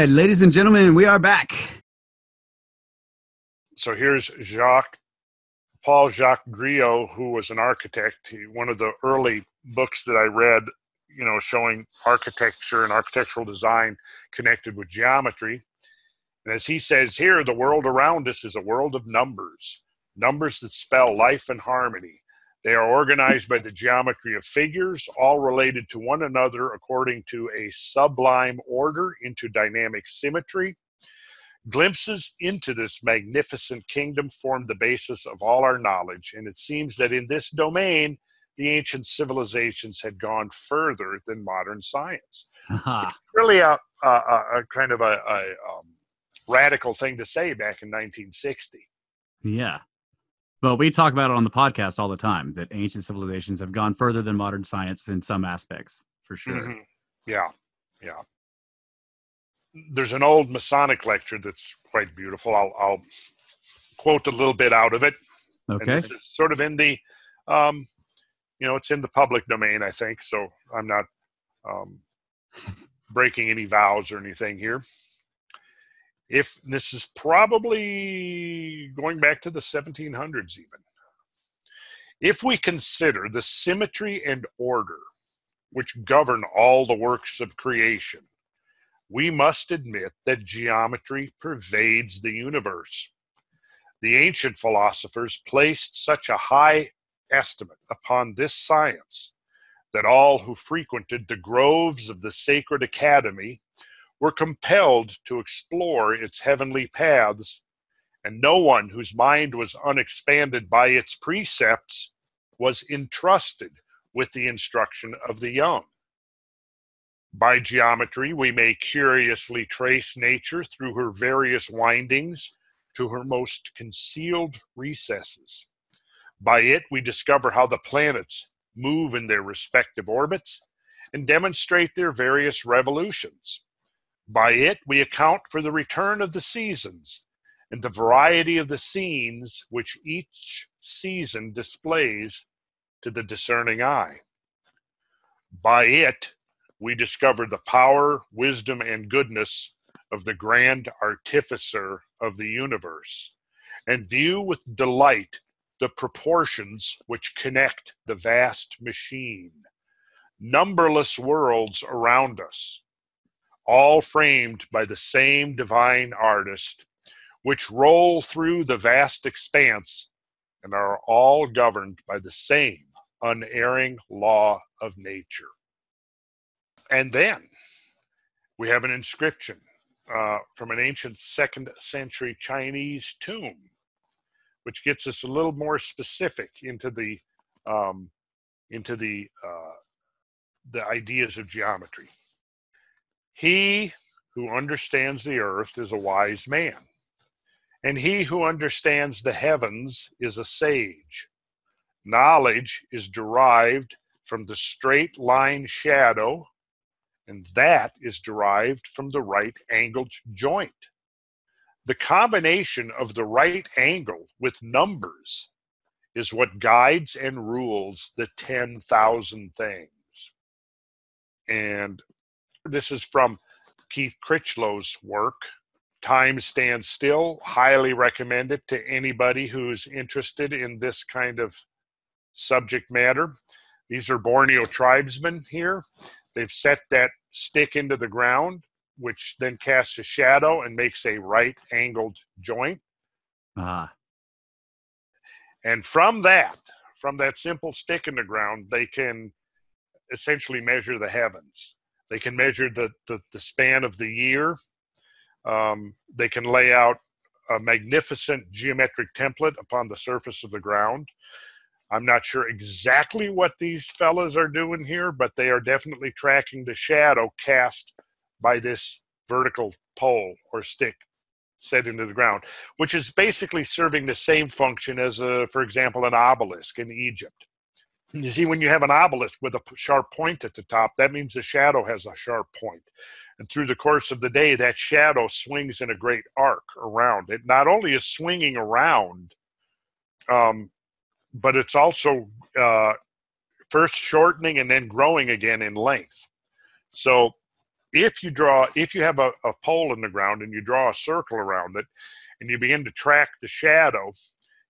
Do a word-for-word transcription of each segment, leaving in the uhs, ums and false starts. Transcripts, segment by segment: right, ladies and gentlemen, we are back. So here's Jacques, Paul Jacques Griot, who was an architect. He, one of the early books that I read, you know, showing architecture and architectural design connected with geometry. And as he says here, the world around us is a world of numbers, numbers that spell life and harmony. They are organized by the geometry of figures, all related to one another according to a sublime order into dynamic symmetry. Glimpses into this magnificent kingdom form the basis of all our knowledge, and it seems that in this domain, the ancient civilizations had gone further than modern science. Uh-huh. It's really a, a, a kind of a, a um, radical thing to say back in nineteen sixty. Yeah. Well, we talk about it on the podcast all the time, that ancient civilizations have gone further than modern science in some aspects, for sure. Mm-hmm. Yeah, yeah. There's an old Masonic lecture that's quite beautiful. I'll, I'll quote a little bit out of it. Okay. And this is sort of in the, um, you know, it's in the public domain, I think, so I'm not um, breaking any vows or anything here. If this is probably going back to the seventeen hundreds even. If we consider the symmetry and order which govern all the works of creation, we must admit that geometry pervades the universe. The ancient philosophers placed such a high estimate upon this science that all who frequented the groves of the sacred academy were compelled to explore its heavenly paths, and no one whose mind was unexpanded by its precepts was entrusted with the instruction of the young. By geometry, we may curiously trace nature through her various windings to her most concealed recesses. By it, we discover how the planets move in their respective orbits and demonstrate their various revolutions. By it, we account for the return of the seasons and the variety of the scenes which each season displays to the discerning eye. By it, we discover the power, wisdom, and goodness of the grand artificer of the universe, and view with delight the proportions which connect the vast machine, numberless worlds around us, all framed by the same divine artist, which roll through the vast expanse and are all governed by the same unerring law of nature. And then we have an inscription uh, from an ancient second century Chinese tomb, which gets us a little more specific into the, um, into the, uh, the ideas of geometry. He who understands the earth is a wise man, and he who understands the heavens is a sage. Knowledge is derived from the straight line shadow, and that is derived from the right angled joint. The combination of the right angle with numbers is what guides and rules the ten thousand things. And this is from Keith Critchlow's work, Time Stands Still. Highly recommend it to anybody who's interested in this kind of subject matter. These are Borneo tribesmen here. They've set that stick into the ground, which then casts a shadow and makes a right-angled joint. Uh-huh. And from that, from that simple stick in the ground, they can essentially measure the heavens. They can measure the, the, the span of the year. Um, they can lay out a magnificent geometric template upon the surface of the ground. I'm not sure exactly what these fellas are doing here, but they are definitely tracking the shadow cast by this vertical pole or stick set into the ground, which is basically serving the same function as, a, for example, an obelisk in Egypt. You see, when you have an obelisk with a sharp point at the top, that means the shadow has a sharp point. And through the course of the day, that shadow swings in a great arc around. It not only is swinging around, um, but it's also uh, first shortening and then growing again in length. So if you draw, if you have a, a pole in the ground and you draw a circle around it and you begin to track the shadow,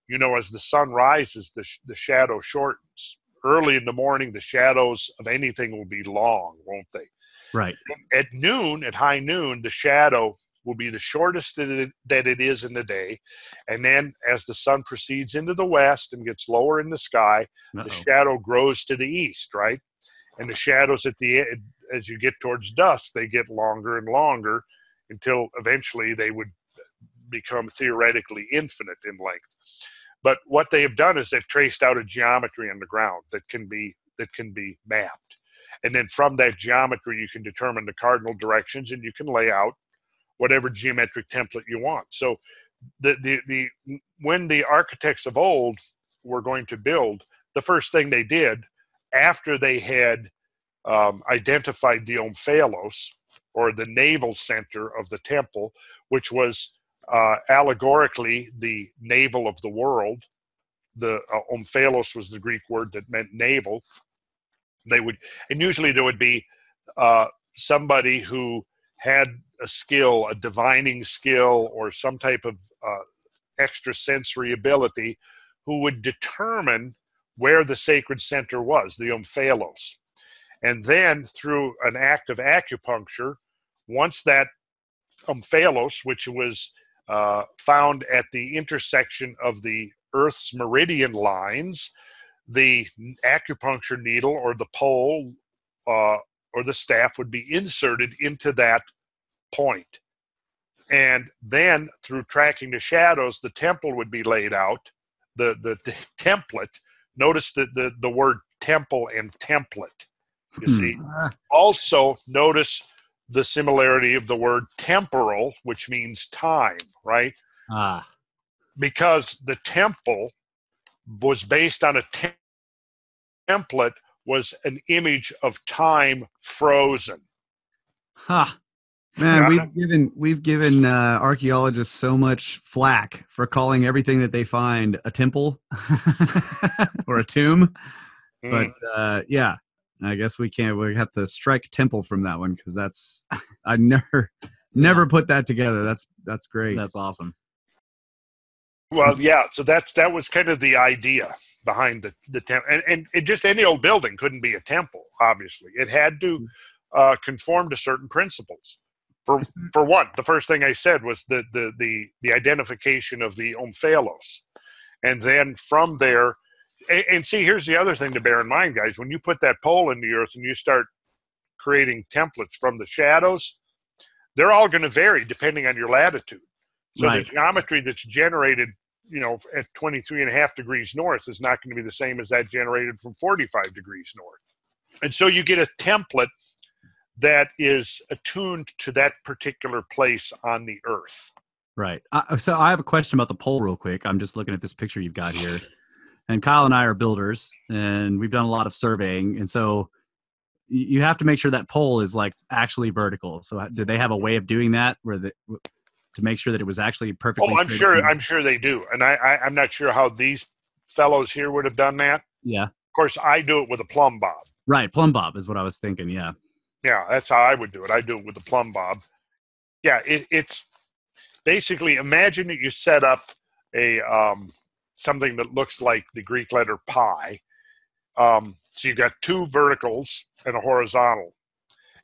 you know, as the sun rises, the, sh the shadow shortens. Early in the morning, the shadows of anything will be long, won't they? Right. At noon, at high noon, the shadow will be the shortest that it, that it is in the day. And then as the sun proceeds into the west and gets lower in the sky, uh-oh, the shadow grows to the east, right? And the shadows at the end, as you get towards dusk, they get longer and longer until eventually they would become theoretically infinite in length. But what they have done is they've traced out a geometry on the ground that can be, that can be mapped. And then from that geometry, you can determine the cardinal directions and you can lay out whatever geometric template you want. So the, the, the, when the architects of old were going to build, the first thing they did after they had um, identified the Omphalos, or the navel center of the temple, which was uh, allegorically the navel of the world. The uh, Omphalos was the Greek word that meant navel. They would, and usually there would be uh, somebody who had a skill, a divining skill, or some type of uh, extrasensory ability, who would determine where the sacred center was, the Omphalos. And then through an act of acupuncture, once that Omphalos, which was uh, found at the intersection of the Earth's meridian lines, the acupuncture needle or the pole uh, or the staff would be inserted into that point. And then through tracking the shadows, the temple would be laid out, the, the, the template. Notice the, the, the word temple and template, you see. Also notice the similarity of the word temporal, which means time, right? Ah. Because the temple was based on a te template, was an image of time frozen. Huh. Man, we've given, we've given uh, archaeologists so much flack for calling everything that they find a temple or a tomb. Mm. But uh, yeah, I guess we can't, we have to strike temple from that one, because that's, I never, never put that together. That's, that's great. That's awesome. Well, yeah, so that's, that was kind of the idea behind the, the temple. And, and it just, any old building couldn't be a temple, obviously. It had to uh, conform to certain principles. For, for one, the first thing I said was the, the, the, the identification of the Omphalos. And then from there, and, and see, here's the other thing to bear in mind, guys. When you put that pole in the earth and you start creating templates from the shadows, they're all going to vary depending on your latitude. So right, the geometry that's generated, you know, at twenty-three and a half degrees north is not going to be the same as that generated from forty-five degrees north. And so you get a template that is attuned to that particular place on the earth. Right. Uh, so I have a question about the pole real quick. I'm just looking at this picture you've got here. And Kyle and I are builders, and we've done a lot of surveying. And so you have to make sure that pole is like actually vertical. So did they have a way of doing that where the, to make sure that it was actually perfectly? Oh, I'm sure, in? I'm sure they do. And I, I, I'm not sure how these fellows here would have done that. Yeah. Of course, I do it with a plumb bob. Right. Plumb bob is what I was thinking. Yeah. Yeah, that's how I would do it. I do it with the plumb bob. Yeah, it, it's basically, imagine that you set up a um, something that looks like the Greek letter pi. Um, so you've got two verticals and a horizontal.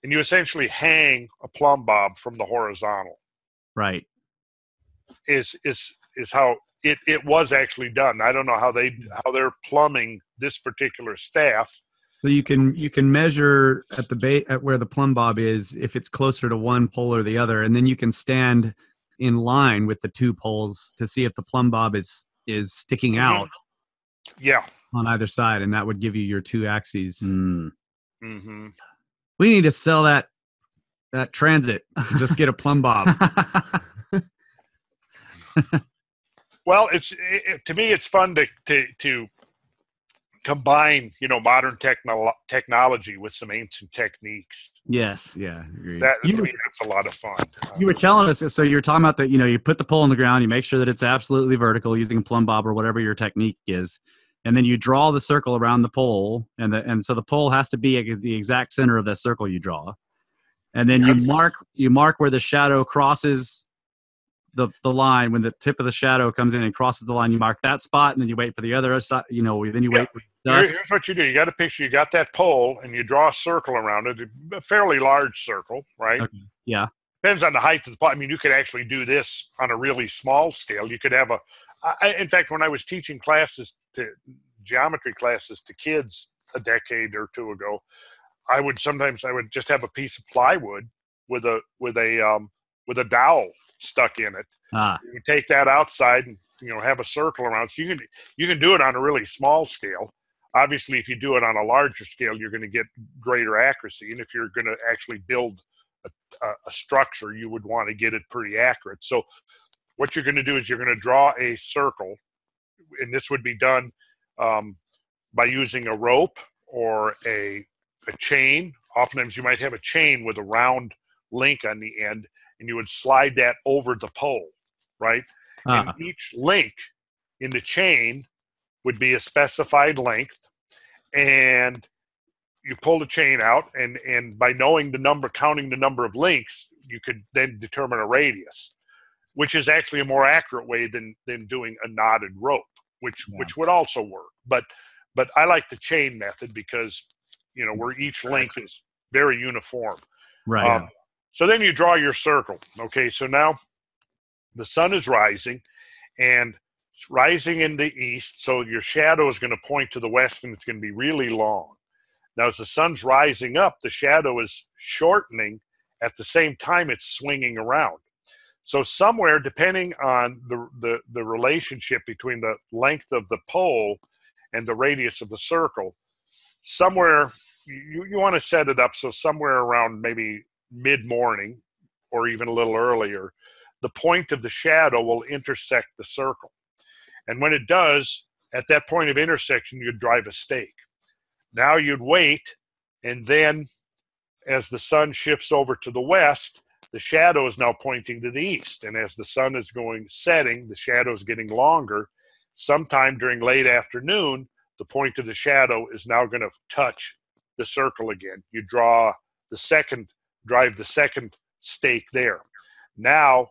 And you essentially hang a plumb bob from the horizontal. Right. Is is is how it, it was actually done. I don't know how they how they're plumbing this particular staff. So you can you can measure at the ba at where the plumb bob is, if it's closer to one pole or the other, and then you can stand in line with the two poles to see if the plumb bob is is sticking out. Yeah, on either side, and that would give you your two axes. Mm. Mm-hmm. We need to sell that that transit. Just get a plumb bob. Well, it's it, to me, it's fun to to to. combine, you know, modern techno technology with some ancient techniques. Yes, yeah, agreed. That, you, to me, that's a lot of fun. You were telling us, so you were talking about that, you know, you put the pole in the ground, you make sure that it's absolutely vertical using a plumb bob or whatever your technique is, and then you draw the circle around the pole, and the, and so the pole has to be at the exact center of that circle you draw. And then yes. you mark you mark where the shadow crosses the the line. When the tip of the shadow comes in and crosses the line, you mark that spot, and then you wait for the other side. You know, then you yeah. wait for the dust. Here's what you do: you got a picture, you got that pole, and you draw a circle around it, a fairly large circle, right? Okay. Yeah. Depends on the height of the pole. I mean, you could actually do this on a really small scale. You could have a. I, in fact, when I was teaching classes to geometry classes to kids a decade or two ago, I would sometimes I would just have a piece of plywood with a with a um, with a dowel stuck in it. Ah. You take that outside and you know have a circle around. So you can you can do it on a really small scale. Obviously, if you do it on a larger scale, you're going to get greater accuracy. And if you're going to actually build a, a structure, you would want to get it pretty accurate. So what you're going to do is you're going to draw a circle, and this would be done um, by using a rope or a a chain. Oftentimes you might have a chain with a round link on the end, and you would slide that over the pole, right? Uh-huh. And each link in the chain would be a specified length, and you pull the chain out, and, and by knowing the number, counting the number of links, you could then determine a radius, which is actually a more accurate way than, than doing a knotted rope, which, yeah. which would also work. But, but I like the chain method because you know, where each link is very uniform. Right. Um, so then you draw your circle. Okay, so now the sun is rising, and it's rising in the east, so your shadow is going to point to the west, and it's going to be really long. Now, as the sun's rising up, the shadow is shortening. At the same time, it's swinging around. So somewhere, depending on the, the, the relationship between the length of the pole and the radius of the circle, somewhere you, you want to set it up so somewhere around maybe mid-morning or even a little earlier, the point of the shadow will intersect the circle. And when it does, at that point of intersection, you'd drive a stake. Now you'd wait, and then as the sun shifts over to the west, the shadow is now pointing to the east. And as the sun is going setting, the shadow is getting longer. Sometime during late afternoon, the point of the shadow is now going to touch the circle again. You draw the second, drive the second stake there. Now,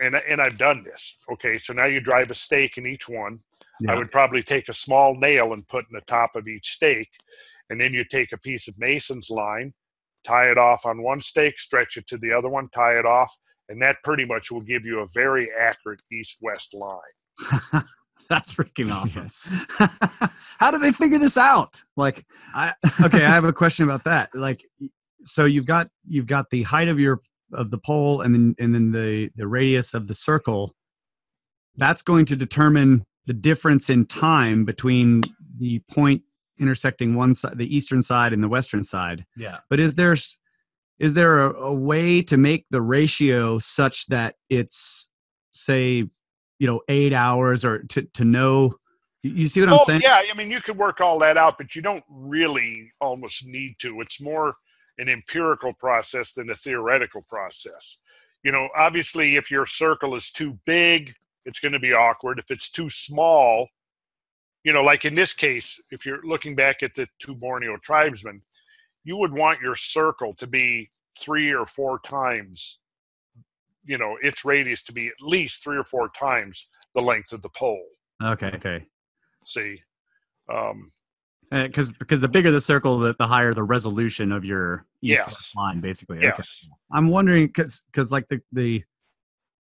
and, and I've done this, okay, so now you drive a stake in each one. Yeah. I would probably take a small nail and put in the top of each stake, and then you take a piece of mason's line, tie it off on one stake, stretch it to the other one, tie it off, and that pretty much will give you a very accurate east-west line. That's freaking awesome. Yes. How do they figure this out? Like, I, okay, I have a question about that. Like, so you've got, you've got the height of your, of the pole and then, and then the, the radius of the circle. That's going to determine the difference in time between the point intersecting one side, the eastern side and the western side. Yeah. But is there, is there a, a way to make the ratio such that it's, say, you know, eight hours or to, to know, you see what oh, I'm saying? Yeah. I mean, you could work all that out, but you don't really almost need to. It's more an empirical process than a theoretical process. You know, obviously if your circle is too big, it's going to be awkward. If it's too small, you know, like in this case, if you're looking back at the two Borneo tribesmen, you would want your circle to be three or four times, you know, its radius to be at least three or four times the length of the pole. Okay. Okay. See, um, because because the bigger the circle, the, the higher the resolution of your east yes. line, basically. Yes. Okay. I'm wondering because because like the the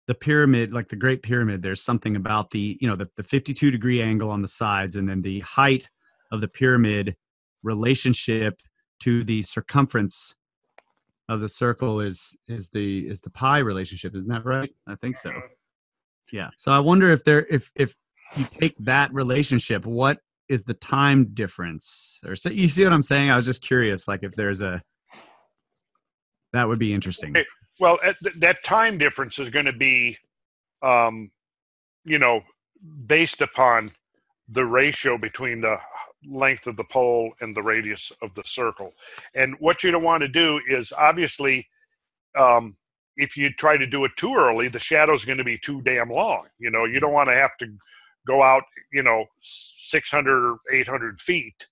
the pyramid, like the Great Pyramid, there's something about the you know the the fifty-two degree angle on the sides, and then the height of the pyramid relationship to the circumference of the circle is is the is the pi relationship, isn't that right? I think so. Yeah. So I wonder if there if if you take that relationship, what is the time difference? Or so you see what I'm saying? I was just curious, like if there's a that would be interesting. Okay. Well, at th- that time difference is going to be, um, you know, based upon the ratio between the length of the pole and the radius of the circle. And what you don't want to do is obviously um, if you try to do it too early, the shadow is going to be too damn long. You know, you don't want to have to go out, you know, six hundred or eight hundred feet,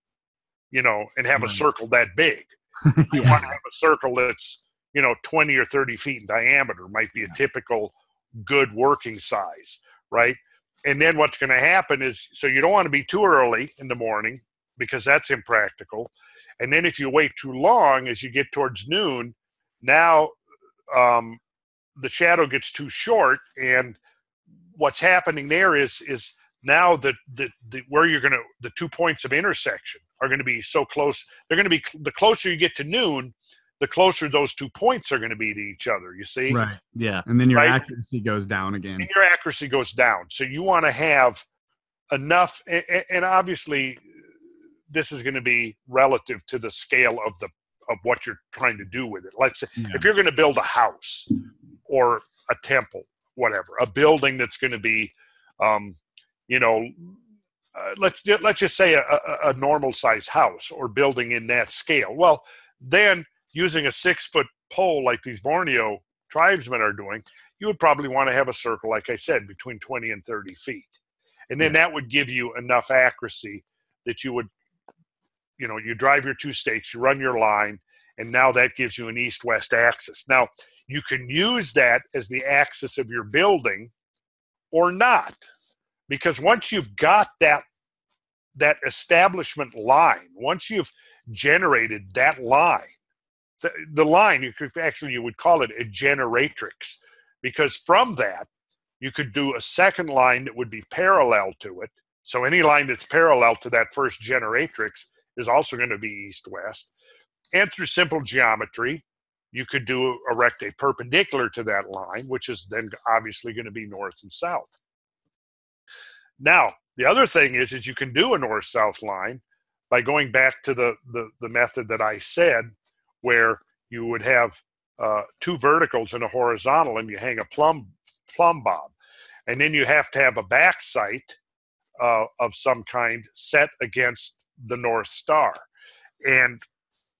you know, and have a circle that big. You yeah. want to have a circle that's, you know, twenty or thirty feet in diameter might be a typical good working size, right? And then what's going to happen is, so you don't want to be too early in the morning because that's impractical. And then if you wait too long, as you get towards noon, now um, the shadow gets too short. And what's happening there is is now the, the, the where you're going to, the two points of intersection are going to be so close. They're going to be, the closer you get to noon, the closer those two points are going to be to each other, you see? Right, yeah. And then your right? accuracy goes down again. And your accuracy goes down. So you want to have enough, and obviously this is going to be relative to the scale of the of what you're trying to do with it. Let's say yeah. if you're going to build a house or a temple, whatever, a building that's going to be, um, you know, uh, let's let's just say a, a, a normal size house or building in that scale. Well, then using a six-foot pole like these Borneo tribesmen are doing, you would probably want to have a circle, like I said, between twenty and thirty feet. And then yeah. that would give you enough accuracy that you would, you know, you drive your two stakes, you run your line, and now that gives you an east-west axis. Now, you can use that as the axis of your building or not, because once you've got that, that establishment line, once you've generated that line, the line, you could actually, you would call it a generatrix, because from that you could do a second line that would be parallel to it. So any line that's parallel to that first generatrix is also going to be east-west. And through simple geometry, you could do erect a perpendicular to that line, which is then obviously going to be north and south. Now, the other thing is, is you can do a north-south line by going back to the, the, the method that I said, where you would have uh, two verticals and a horizontal, and you hang a plumb, plumb bob. And then you have to have a back sight uh, of some kind set against the North Star. And,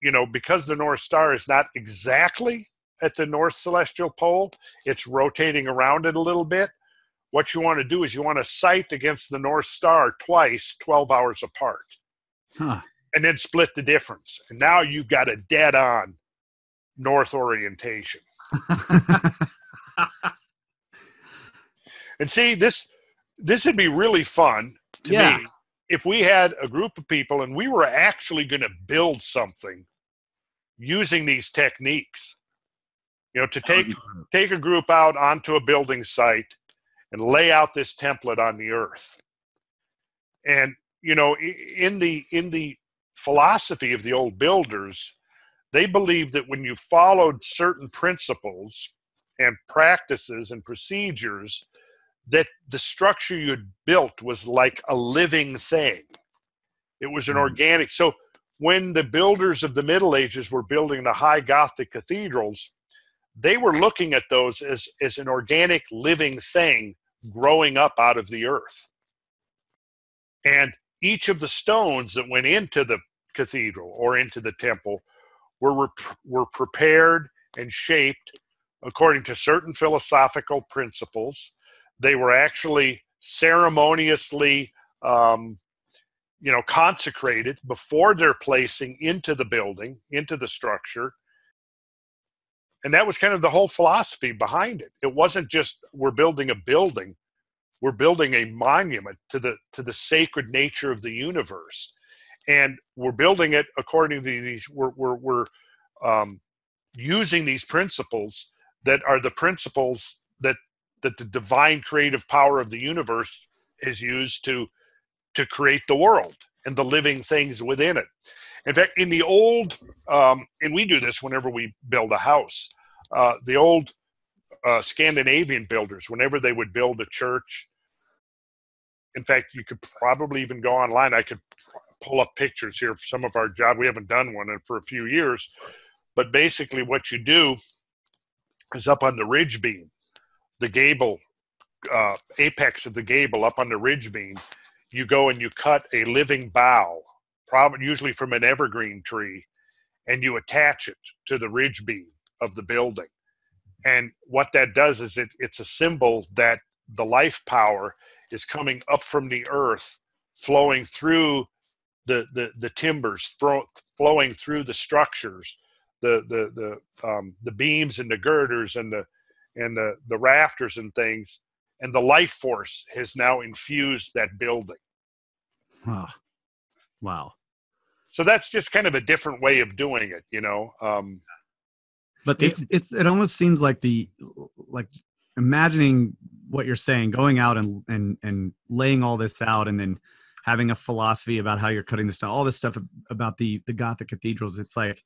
you know, because the North Star is not exactly at the North Celestial Pole, it's rotating around it a little bit. What you want to do is you want to sight against the North Star twice, twelve hours apart. Huh. And then split the difference. And now you've got a dead-on north orientation. And see, this this would be really fun to yeah. me if we had a group of people and we were actually going to build something using these techniques. You know, to take take a group out onto a building site and lay out this template on the earth. And, you know, in the in the philosophy of the old builders, they believed that when you followed certain principles and practices and procedures, that the structure you had built was like a living thing. It was an organic. So when the builders of the Middle Ages were building the high Gothic cathedrals, they were looking at those as, as an organic living thing growing up out of the earth. And each of the stones that went into the cathedral or into the temple were, were were prepared and shaped according to certain philosophical principles. They were actually ceremoniously, um, you know, consecrated before their placing into the building, into the structure. And that was kind of the whole philosophy behind it. It wasn't just we're building a building. We're building a monument to the to the sacred nature of the universe, and we're building it according to these. We're we're, we're um, using these principles that are the principles that that the divine creative power of the universe is used to to create the world and the living things within it. In fact, in the old, um, and we do this whenever we build a house. Uh, the old uh, Scandinavian builders, whenever they would build a church. In fact, you could probably even go online. I could pull up pictures here for some of our job. We haven't done one for a few years. But basically what you do is up on the ridge beam, the gable, uh, apex of the gable up on the ridge beam, you go and you cut a living bough, probably usually from an evergreen tree, and you attach it to the ridge beam of the building. And what that does is it, it's a symbol that the life power is coming up from the earth, flowing through the, the, the timbers, thro- flowing through the structures, the the the um, the beams and the girders and the and the the rafters and things, and the life force has now infused that building. Huh. Wow. So that's just kind of a different way of doing it, you know. Um, but it's it's it almost seems like the like imagining what you're saying, going out and and and laying all this out, and then having a philosophy about how you're cutting this down, all this stuff about the, the Gothic cathedrals. It's like,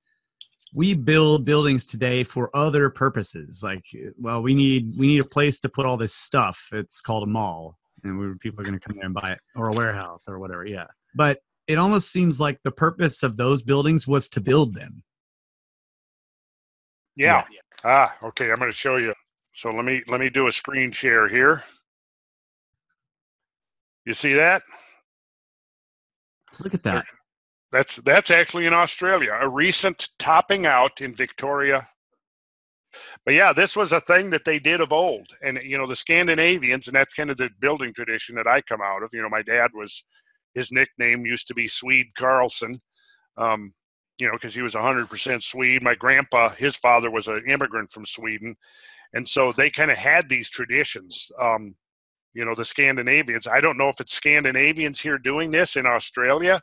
we build buildings today for other purposes. Like, well, we need, we need a place to put all this stuff. It's called a mall, and we, people are going to come there and buy it, or a warehouse or whatever. Yeah. But it almost seems like the purpose of those buildings was to build them. Yeah. yeah. Ah, okay. I'm going to show you. So let me, let me do a screen share here. You see that? Look at that. That's that's actually in Australia, a recent topping out in Victoria. But yeah, this was a thing that they did of old. And, you know, the Scandinavians, and that's kind of the building tradition that I come out of. You know, my dad was, his nickname used to be Swede Carlson, um, you know, because he was one hundred percent Swede. My grandpa, his father was an immigrant from Sweden. And so they kind of had these traditions. Um You know, the Scandinavians. I don't know if it's Scandinavians here doing this in Australia,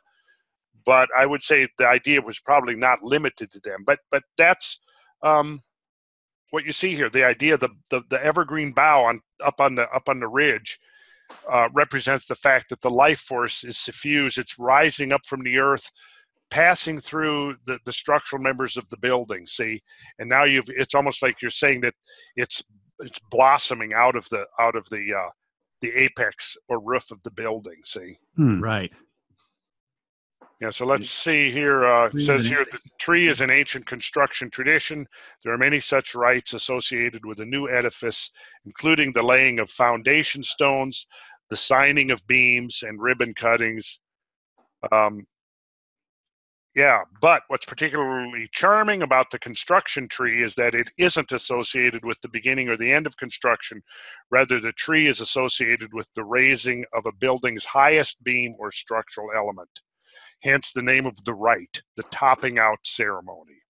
but I would say the idea was probably not limited to them. But but that's um, what you see here. The idea, the the, the evergreen bough on up on the up on the ridge uh, represents the fact that the life force is suffused. It's rising up from the earth, passing through the, the structural members of the building. See, and now you've. It's almost like you're saying that it's it's blossoming out of the out of the. Uh, the apex or roof of the building, see? Hmm, right. Yeah, so let's see here. Uh, it says here, the tree is an ancient construction tradition. There are many such rites associated with a new edifice, including the laying of foundation stones, the signing of beams, and ribbon cuttings. Um, yeah, but what's particularly charming about the construction tree is that it isn't associated with the beginning or the end of construction. Rather, the tree is associated with the raising of a building's highest beam or structural element. Hence the name of the rite, the topping out ceremony.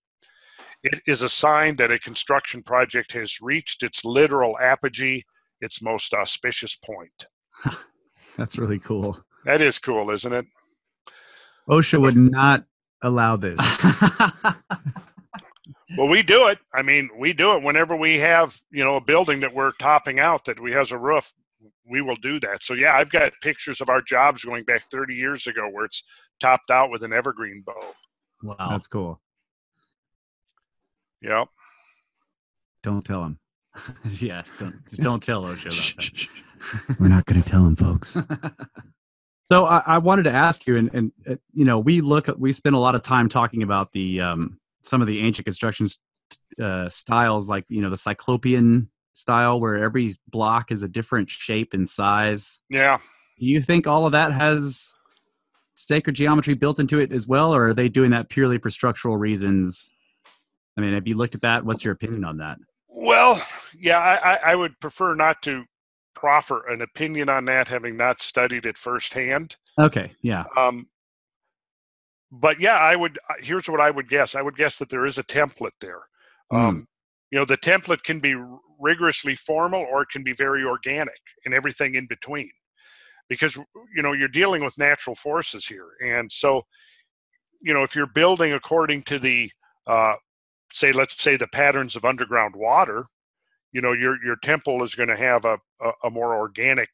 It is a sign that a construction project has reached its literal apogee, its most auspicious point. That's really cool. That is cool, isn't it? OSHA would not allow this. Well, we do it. I mean, we do it whenever we have, you know, a building that we're topping out that we has a roof, we will do that. So yeah, I've got pictures of our jobs going back thirty years ago where it's topped out with an evergreen bow. Wow. That's cool. Yep. Don't tell him. Yeah. Don't, just don't tell OSHA about that. We're not going to tell him, folks. So I, I wanted to ask you, and, and uh, you know, we look, we spend a lot of time talking about the um, some of the ancient construction uh, styles, like, you know, the Cyclopean style, where every block is a different shape and size. Yeah. Do you think all of that has sacred geometry built into it as well, or are they doing that purely for structural reasons? I mean, have you looked at that? What's your opinion on that? Well, yeah, I, I, I would prefer not to proffer an opinion on that, having not studied it firsthand. Okay. Yeah. Um, but yeah, I would, here's what I would guess. I would guess that there is a template there. Mm. Um, you know, the template can be rigorously formal, or it can be very organic, and everything in between, because, you know, you're dealing with natural forces here. And so, you know, if you're building according to the, uh, say, let's say the patterns of underground water, you know, your your temple is going to have a, a, a more organic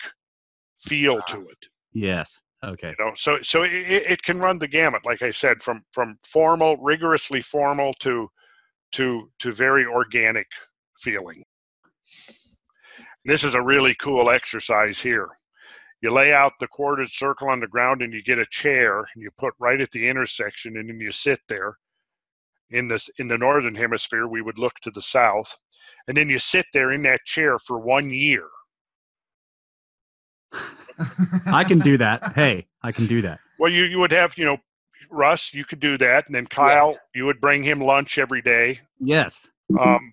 feel to it. Yes. Okay. You know, so so it, it can run the gamut, like I said, from from formal, rigorously formal, to to to very organic feeling. This is a really cool exercise here. You lay out the quartered circle on the ground, and you get a chair, and you put right at the intersection, and then you sit there. In this, in the northern hemisphere, we would look to the south. And then you sit there in that chair for one year. I can do that. Hey, I can do that. Well, you, you would have, you know, Russ, you could do that. And then Kyle, yeah. You would bring him lunch every day. Yes. Um,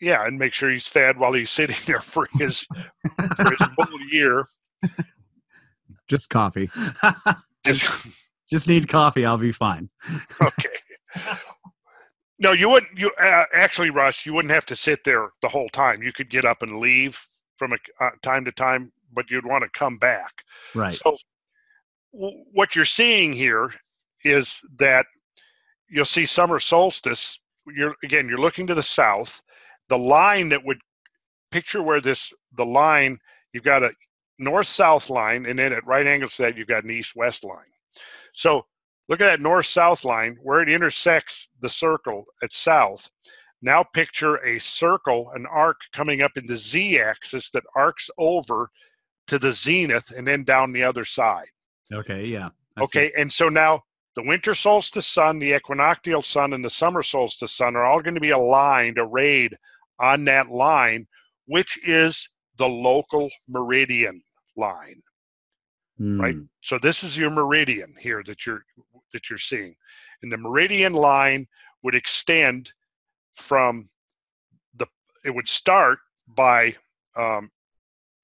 yeah. And make sure he's fed while he's sitting there for his, for his whole year. Just coffee. Just, just need coffee. I'll be fine. Okay. No, you wouldn't. You uh, actually, Russ, you wouldn't have to sit there the whole time. You could get up and leave from a, uh, time to time, but you'd want to come back. Right. So w- what you're seeing here is that you'll see summer solstice. You're again, you're looking to the south. The line that would picture where this the line you've got a north-south line, and then at right angles to that you've got an east-west line. So look at that north-south line where it intersects the circle at south. Now picture a circle, an arc coming up in the z-axis that arcs over to the zenith and then down the other side. Okay, yeah. Okay, and so now the winter solstice sun, the equinoctial sun, and the summer solstice sun are all going to be aligned, arrayed on that line, which is the local meridian line. Mm. Right? So this is your meridian here that you're that you're seeing. And the meridian line would extend from the, it would start by um,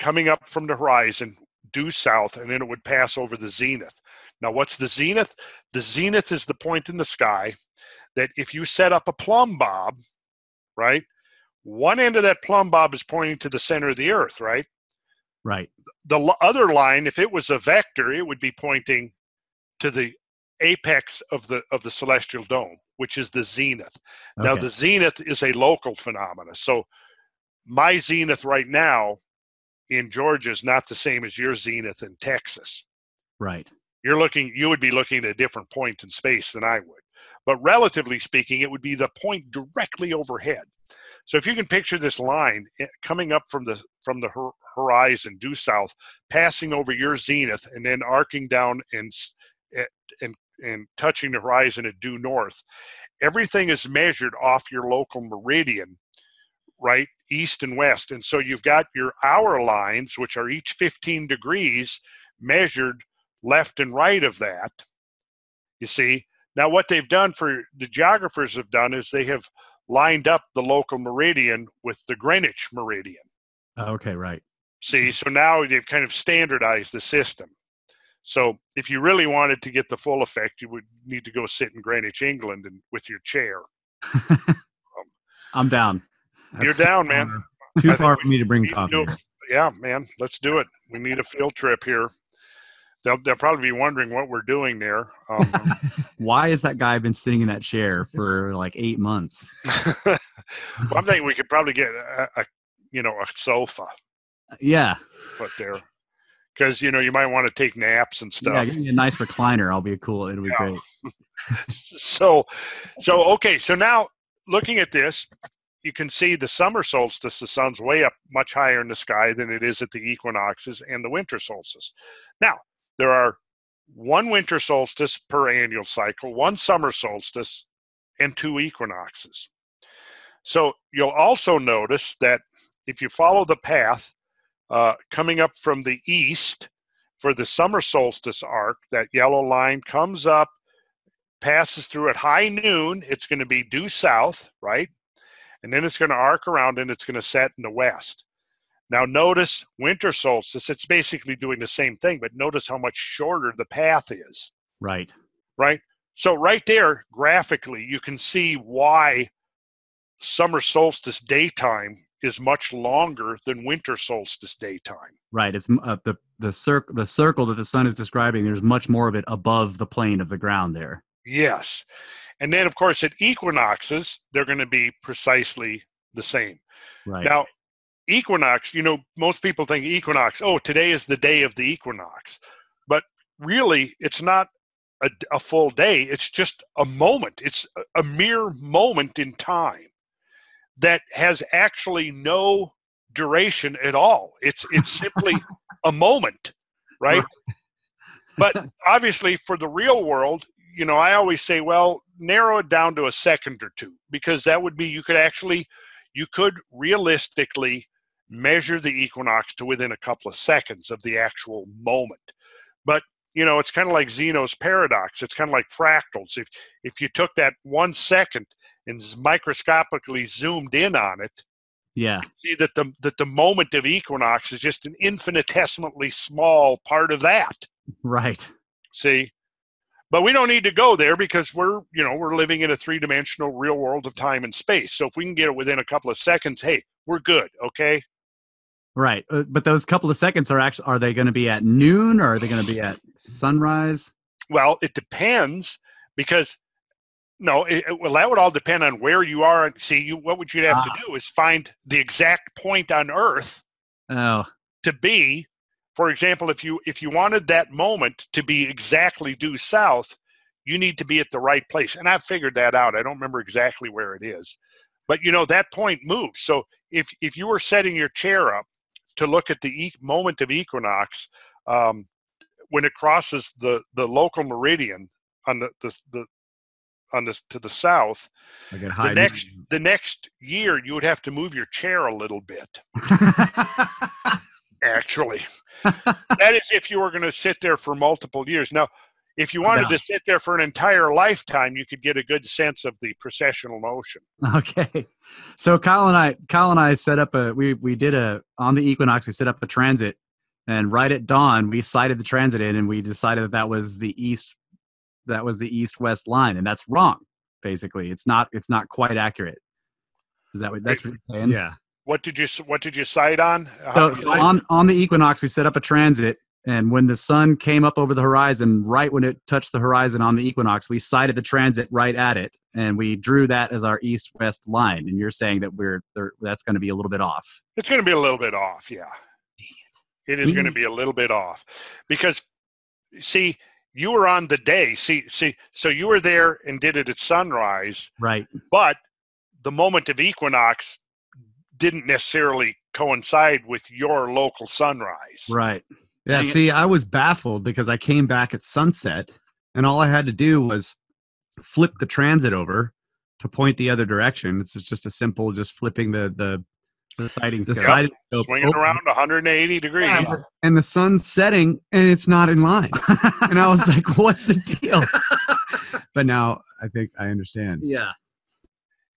coming up from the horizon due south, and then it would pass over the zenith. Now, what's the zenith? The zenith is the point in the sky that if you set up a plumb bob, right, one end of that plumb bob is pointing to the center of the earth, right? Right. The other line, if it was a vector, it would be pointing to the apex of the of the celestial dome, which is the zenith. Okay. Now, the zenith is a local phenomenon. So my zenith right now in Georgia is not the same as your zenith in Texas. Right. You're looking, you would be looking at a different point in space than I would. But relatively speaking, it would be the point directly overhead. So if you can picture this line coming up from the from the horizon due south, passing over your zenith, and then arcing down and and and touching the horizon at due north, everything is measured off your local meridian, right, east and west. And so you've got your hour lines, which are each fifteen degrees, measured left and right of that, you see. Now what they've done, for the geographers have done, is they have lined up the local meridian with the Greenwich meridian. Okay, right. See, so now they've kind of standardized the system. So if you really wanted to get the full effect, you would need to go sit in Greenwich, England, and with your chair. um, I'm down. That's you're down, far, man. Too I far for me to bring coffee. To, yeah, man, let's do it. We need a field trip here. They'll, they'll probably be wondering what we're doing there. Um, Why has that guy been sitting in that chair for like eight months? Well, I'm thinking we could probably get a, a you know, a sofa. Yeah. Put there. Because, you know, you might want to take naps and stuff. Yeah, give me a nice recliner. I'll be cool. It'll be yeah. great. so, so, okay. So now looking at this, you can see the summer solstice, the sun's way up much higher in the sky than it is at the equinoxes and the winter solstice. Now, there are one winter solstice per annual cycle, one summer solstice, and two equinoxes. So you'll also notice that if you follow the path uh, coming up from the east for the summer solstice arc, that yellow line comes up, passes through at high noon. It's going to be due south, right? And then it's going to arc around and it's going to set in the west. Now notice winter solstice, it's basically doing the same thing, but notice how much shorter the path is. Right. Right? So right there, graphically, you can see why summer solstice daytime is much longer than winter solstice daytime. Right. It's uh, the, the, cir- the circle that the sun is describing, there's much more of it above the plane of the ground there. Yes. And then, of course, at equinoxes, they're going to be precisely the same. Right. Now, equinox, you know, most people think equinox, oh, today is the day of the equinox. But really, it's not a, a full day. It's just a moment. It's a mere moment in time that has actually no duration at all. It's it's simply a moment, right? But obviously, for the real world, you know, I always say, well, narrow it down to a second or two, because that would be, you could actually, you could realistically measure the equinox to within a couple of seconds of the actual moment. But, you know, it's kind of like Zeno's paradox. It's kind of like fractals. If if you took that one second and microscopically zoomed in on it, yeah, you see that the, that the moment of equinox is just an infinitesimally small part of that. Right. See? But we don't need to go there because we're, you know, we're living in a three-dimensional real world of time and space. So if we can get it within a couple of seconds, hey, we're good, okay? Right. Uh, but those couple of seconds are actually, are they going to be at noon or are they going to be at sunrise? Well, it depends because, no, it, it, well, that would all depend on where you are. See, you, what would you have ah. to do is find the exact point on Earth oh. to be. For example, if you if you wanted that moment to be exactly due south, you need to be at the right place. And I figured that out. I don't remember exactly where it is. But, you know, that point moves. So if, if you were setting your chair up to look at the e- moment of equinox, um, when it crosses the, the local meridian on the, the, the on the to the south, I get high the next meeting. the next year you would have to move your chair a little bit. Actually, that is if you were going to sit there for multiple years. Now, if you wanted no. to sit there for an entire lifetime, you could get a good sense of the precessional motion. Okay. So Kyle and I, Kyle and I set up a, we, we did a, on the equinox, we set up a transit, and right at dawn, we sighted the transit in and we decided that that was the east, that was the east-west line. And that's wrong. Basically, it's not, it's not quite accurate. Is that what that's what you're saying? Yeah. What did you what did you sight on? So, so on on the equinox, we set up a transit, and when the sun came up over the horizon, right when it touched the horizon on the equinox, we sighted the transit right at it, and we drew that as our east-west line. And you're saying that we're that's going to be a little bit off. It's going to be a little bit off, yeah. It is going to be a little bit off because, see, you were on the day. See, see, so you were there and did it at sunrise, right? But the moment of equinox didn't necessarily coincide with your local sunrise. Right. Yeah. And see, I was baffled because I came back at sunset and all I had to do was flip the transit over to point the other direction. It's just a simple, just flipping the, the, the sighting. The sighting scope. Swing it around one hundred eighty degrees. Yeah, and the sun's setting and it's not in line. And I was like, what's the deal? But now I think I understand. Yeah.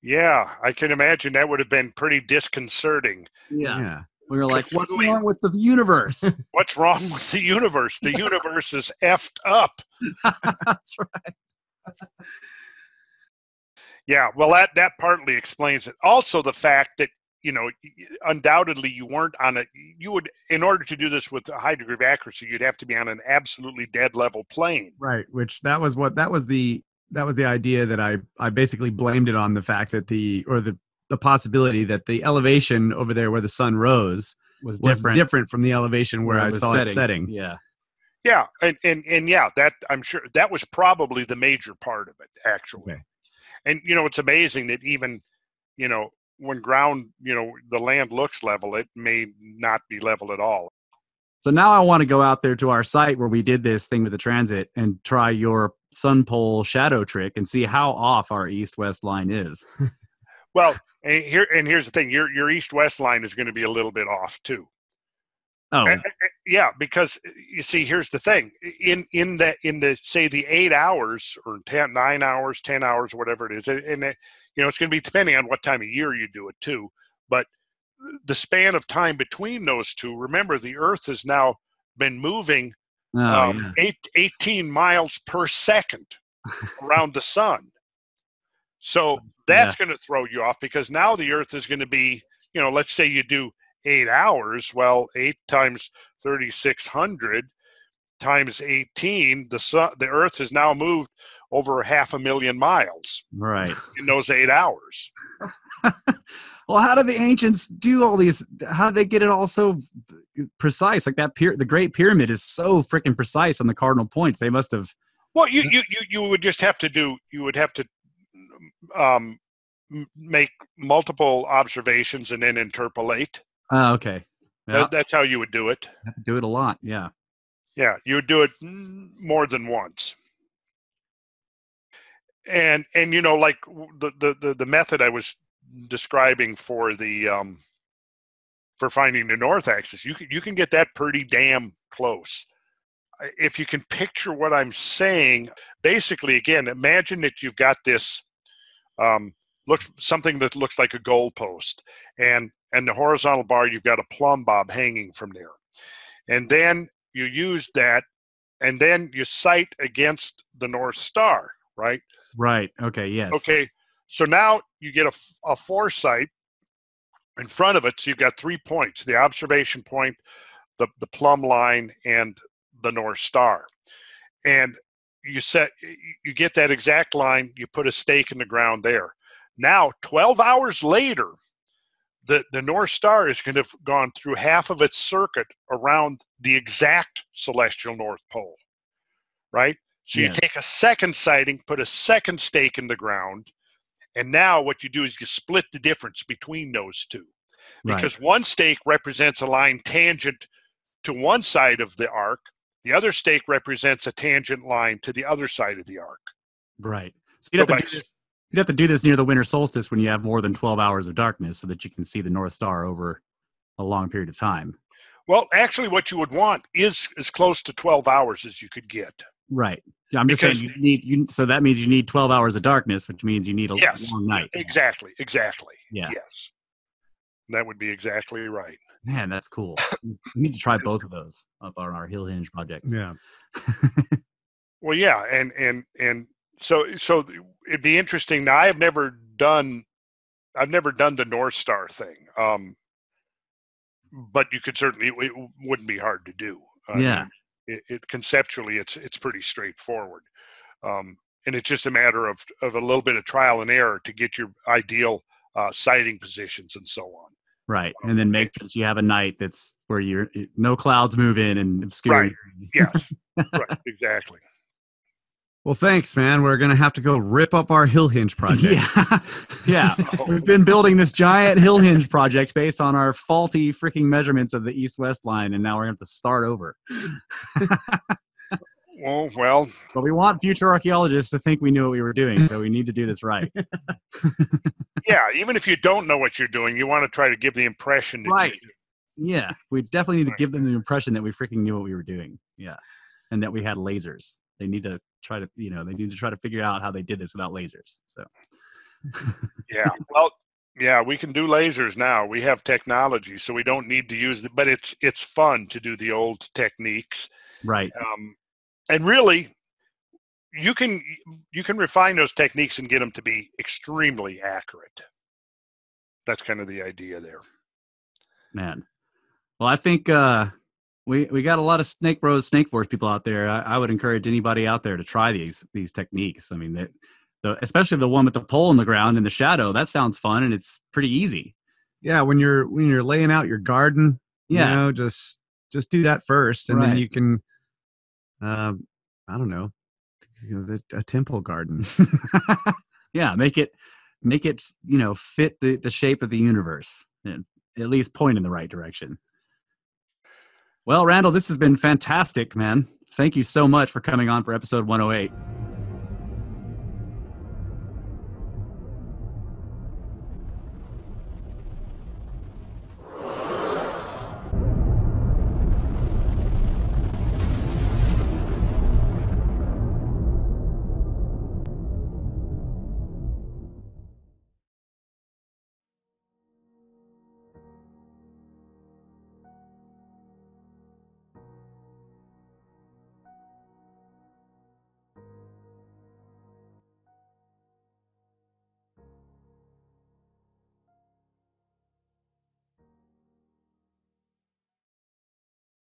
Yeah, I can imagine that would have been pretty disconcerting. Yeah. yeah. We were like, what's we, wrong with the universe? What's wrong with the universe? The universe is effed up. That's right. Yeah, well, that, that partly explains it. Also, the fact that, you know, undoubtedly you weren't on a, you would, in order to do this with a high degree of accuracy, you'd have to be on an absolutely dead level plane. Right, which that was what, that was the, That was the idea that I, I basically blamed it on the fact that the, or the, the possibility that the elevation over there where the sun rose was, was different. different from the elevation where, where I saw setting. it setting. Yeah. Yeah. And, and, and yeah, that I'm sure that was probably the major part of it actually. Okay. And you know, it's amazing that even, you know, when ground, you know, the land looks level, it may not be level at all. So now I want to go out there to our site where we did this thing with the transit and try your sun pole shadow trick and see how off our east-west line is. Well, and here and here's the thing: your your east-west line is going to be a little bit off too. Oh, and, and, yeah, because you see, here's the thing: in in the in the say the eight hours or ten, nine hours, ten hours, whatever it is, and it, you know it's going to be depending on what time of year you do it too. But the span of time between those two, remember, the Earth has now been moving. Oh, um, yeah. eight, eighteen miles per second around the sun. So that's yeah. going to throw you off because now the Earth is going to be, you know, let's say you do eight hours. Well, eight times thirty-six hundred times eighteen, the sun, the Earth has now moved over half a million miles right. in those eight hours. Well, how do the ancients do all these? How do they get it all so precise? Like that, pyra- the Great Pyramid is so freaking precise on the cardinal points. They must have. Well, you you you, you would just have to do. You would have to um, make multiple observations and then interpolate. Oh, uh, okay. Yeah. That, that's how you would do it. You have to do it a lot. Yeah. Yeah, you would do it more than once. And and you know, like the the the, the method I was describing for the um for finding the north axis, you can you can get that pretty damn close if you can picture what I'm saying. Basically, again, imagine that you've got this um looks something that looks like a goalpost, and and the horizontal bar, you've got a plumb bob hanging from there, and then you use that and then you sight against the North Star, right? Right. Okay. Yes. Okay. So now you get a, a foresight in front of it. So you've got three points, the observation point, the, the plumb line, and the North Star. And you set, you get that exact line, you put a stake in the ground there. Now, twelve hours later, the, the North Star is going to have gone through half of its circuit around the exact celestial North Pole, right? So yes. You take a second sighting, put a second stake in the ground, and now what you do is you split the difference between those two. Because right. One stake represents a line tangent to one side of the arc. The other stake represents a tangent line to the other side of the arc. Right. So you'd, so have, to do this, you'd have to do this near the winter solstice when you have more than twelve hours of darkness so that you can see the North Star over a long period of time. Well, actually what you would want is as close to twelve hours as you could get. Right. I'm just because, saying you need, you, so that means you need twelve hours of darkness, which means you need a yes, long night. Exactly. Exactly. Yeah. Yes. That would be exactly right. Man, that's cool. We need to try both of those up on our Hill Hinge project. Yeah. Well, yeah. And, and, and so, so it'd be interesting. Now I've never done, I've never done the North Star thing. Um, but you could certainly, it wouldn't be hard to do. Uh, yeah. It, it conceptually it's, it's pretty straightforward. Um, and it's just a matter of, of a little bit of trial and error to get your ideal uh, sighting positions and so on. Right. Um, and then make sure that you have a night that's where you're no clouds move in and obscure. Right. Yes. Right. Exactly. Well, thanks, man. We're going to have to go rip up our Hill Hinge project. Yeah. Yeah. Oh. We've been building this giant Hill Hinge project based on our faulty freaking measurements of the east-west line. And now we're going to have to start over. Oh, well, but we want future archaeologists to think we knew what we were doing, so we need to do this right. Yeah, even if you don't know what you're doing, you want to try to give the impression that right. You yeah, we definitely need right. to give them the impression that we freaking knew what we were doing. Yeah, and that we had lasers. They need to try to, you know, they need to try to figure out how they did this without lasers. So. Yeah. Well. Yeah, we can do lasers now. We have technology, so we don't need to use it. But it's it's fun to do the old techniques. Right. Um. And really, you can you can refine those techniques and get them to be extremely accurate. That's kind of the idea there. Man, well, I think uh, we we got a lot of Snake Bros, Snake Force people out there. I, I would encourage anybody out there to try these these techniques. I mean, that the especially the one with the pole in the ground and the shadow. That sounds fun, and it's pretty easy. Yeah, when you're when you're laying out your garden, yeah. You know, just just do that first, and right. Then you can. Um, I don't know, you know the, a temple garden. Yeah, make it, make it, you know, fit the, the shape of the universe and at least point in the right direction. Well, Randall, this has been fantastic, man. Thank you so much for coming on for episode one oh eight.